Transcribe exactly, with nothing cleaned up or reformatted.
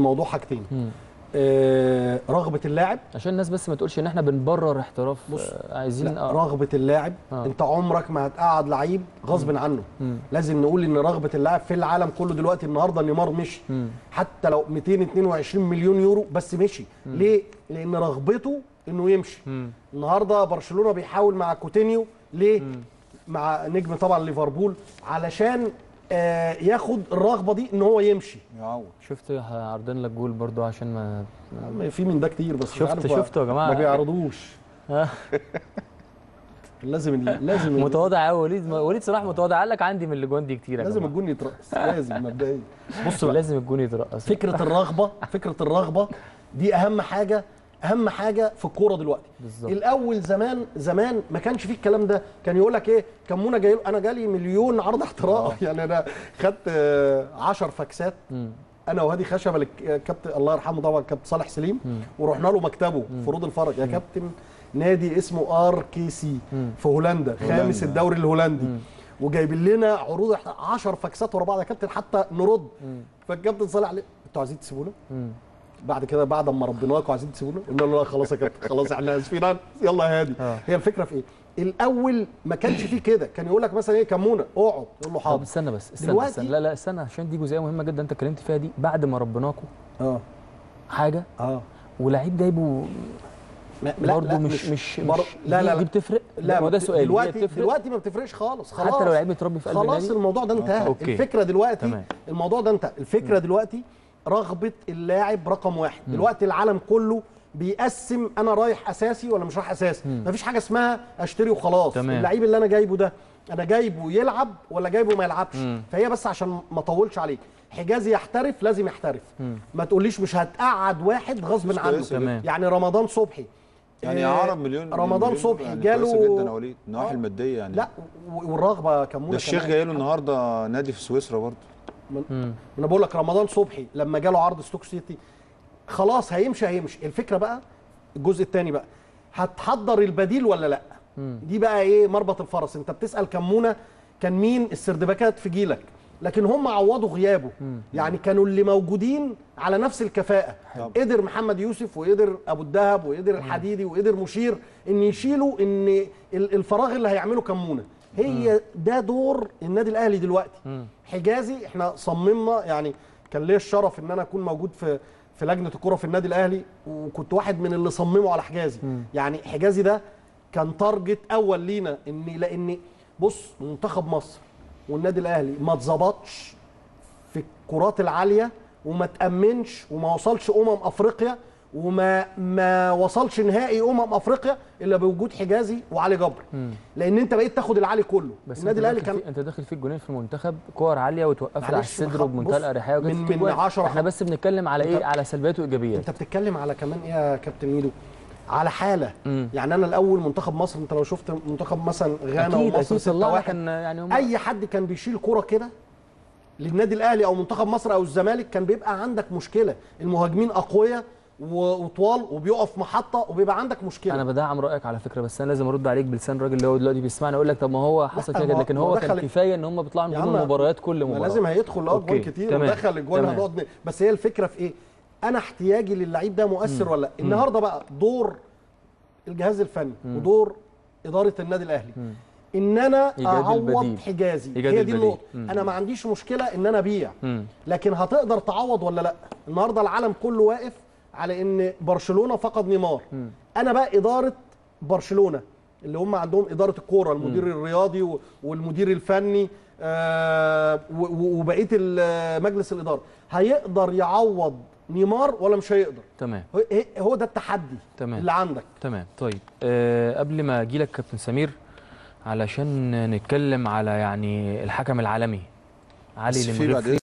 الموضوع حاجتين، آه رغبه اللاعب، عشان الناس بس ما تقولش ان احنا بنبرر احتراف. بص آه عايزين آه. رغبه اللاعب آه. انت عمرك ما هتقعد لعيب غصب عنه. مم. لازم نقول ان رغبه اللاعب في العالم كله دلوقتي النهارده نيمار مشي، حتى لو مئتين واثنين وعشرين مليون يورو بس مشي. مم. ليه؟ لان رغبته انه يمشي. مم. النهارده برشلونه بيحاول مع كوتينيو، ليه؟ مم. مع نجم طبعا ليفربول، علشان آه ياخد الرغبه دي ان هو يمشي. يعوض. شفت عرضنا لك جول برضو عشان ما في من ده كتير، بس شفت شفته يا جماعه ما بيعرضوش. لازم لازم متواضع قوي وليد، وليد صلاح متواضع، قال لك عندي من الاجوان دي كتير. لازم الجون يترقص، لازم مبدئيا. بص لازم الجون يترقص. فكره الرغبه، فكره الرغبه دي اهم حاجه، اهم حاجه في الكوره دلوقتي. بالزبط. الاول زمان زمان ما كانش فيه الكلام ده، كان يقول لك ايه كمونه جاي، انا جالي مليون عرض احتراف. يعني انا خدت عشرة فاكسات انا وهادي خشبه الكابتن الله يرحمه طبعا، كابتن صالح سليم، مم. ورحنا له مكتبه فروض الفرج، يا كابتن نادي اسمه ار كي سي في هولندا، خامس الدوري الهولندي، مم. وجايبين لنا عروض عشرة فاكسات ورا بعض يا كابتن حتى نرد. مم. فالكابتن صالح انتوا عايزين تسيبونا؟ بعد كده بعد ما ربيناكوا عايزين تسيبونا؟ قلنا له لا خلاص يا كابتن، خلاص احنا اسفين يلا يا هادي. آه. هي الفكره في ايه؟ الاول ما كانش فيه كده، كان يقول لك مثلا ايه كمونه اقعد، يقول له حاضر. طب استنى بس، استنى استنى لا لا استنى، عشان دي جزئيه مهمه جدا انت اتكلمت فيها دي، بعد ما ربيناكوا اه حاجه اه ولعيب جايبه برضه مش مش بر... لا لا دي بتفرق؟ لا ما ده سؤال دلوقتي، دلوقتي ما بتفرقش خالص، خلاص حتى لو لعيب متربي في قلب النادي خلاص الموضوع ده انتهى. الفكره دلوقتي الموضوع ده انتهى، الفكره دلوقتي رغبة اللاعب رقم واحد. مم. دلوقتي العالم كله بيقسم انا رايح اساسي ولا مش رايح اساسي، مم. مفيش حاجه اسمها اشتري وخلاص، اللعيب اللي انا جايبه ده انا جايبه يلعب ولا جايبه ما يلعبش. مم. فهي بس عشان ما اطولش عليك، حجازي يحترف لازم يحترف، مم. ما تقوليش مش هتقعد واحد غصب عنه. تمام. يعني رمضان صبحي يعني عرب مليون، رمضان صبحي يعني جاله كويسه جدا يا وليد، النواحي الماديه يعني، لا والرغبه كمونه. ده الشيخ جاي له النهارده نادي في سويسرا برضه. من انا بقول لك رمضان صبحي لما جاله عرض ستوكسيتي خلاص هيمشي هيمشي. الفكره بقى الجزء الثاني بقى، هتحضر البديل ولا لا؟ مم. دي بقى ايه مربط الفرس. انت بتسال كمونه كان مين السردباكات في جيلك، لكن هم عوضوا غيابه. مم. يعني كانوا اللي موجودين على نفس الكفاءه، طب. قدر محمد يوسف وقدر ابو الدهب وقدر الحديدي وقدر مشير ان يشيلوا ان الفراغ اللي هيعمله كمونه. هي ده دور النادي الاهلي دلوقتي. مم. حجازي احنا صممنا، يعني كان ليا الشرف ان انا اكون موجود في في لجنه الكره في النادي الاهلي، وكنت واحد من اللي صمموا على حجازي. مم. يعني حجازي ده كان تارجت اول لينا، ان لان بص منتخب مصر والنادي الاهلي ما اتظبطش في الكرات العاليه وما تامنش وما وصلش امم افريقيا وما ما وصلش نهائي امم افريقيا الا بوجود حجازي وعلي جبر، لان انت بقيت تاخد العالي كله. النادي الاهلي كان انت داخل فيه الجونين في المنتخب كور عاليه وتوقفها على الصدر وبمنتهى الاريحيه من من عشرة. احنا بس بنتكلم على ايه، على سلبيات وايجابيات. انت بتتكلم على كمان ايه يا كابتن ميدو، على حاله. مم. يعني انا الاول منتخب مصر، انت لو شفت منتخب مثلا غانا ومصر ستة واحد، يعني اي حد كان بيشيل كوره كده للنادي الاهلي او منتخب مصر او الزمالك كان بيبقى عندك مشكله، المهاجمين اقوياء وطوال وبيقف محطه وبيبقى عندك مشكله. انا بدعم رايك على فكره، بس انا لازم ارد عليك بلسان الراجل اللي هو دلوقتي بيسمعنا، اقول لك طب ما هو حصل كده، لكن هو كان كفايه ان هم بيطلعوا من المباريات كل مباراه لازم هيدخل اجوان كتير ودخل اجوان هنقعد. بس هي الفكره في ايه، انا احتياجي للعيب ده مؤثر ولا لا. النهارده بقى دور الجهاز الفني مم. ودور اداره النادي الاهلي، مم. ان انا اعوض حجازي، هي دي النقطه. انا ما عنديش مشكله ان انا ابيع، لكن هتقدر تعوض ولا لا. النهارده العالم كله واقف على ان برشلونه فقد نيمار. م. انا بقى اداره برشلونه اللي هم عندهم اداره الكوره، المدير م. الرياضي والمدير الفني آه وبقيه مجلس الاداره، هيقدر يعوض نيمار ولا مش هيقدر؟ تمام، هو ده التحدي. تمام. اللي عندك. تمام. طيب أه قبل ما اجي لك كابتن سمير علشان نتكلم على يعني الحكم العالمي علي المغربي.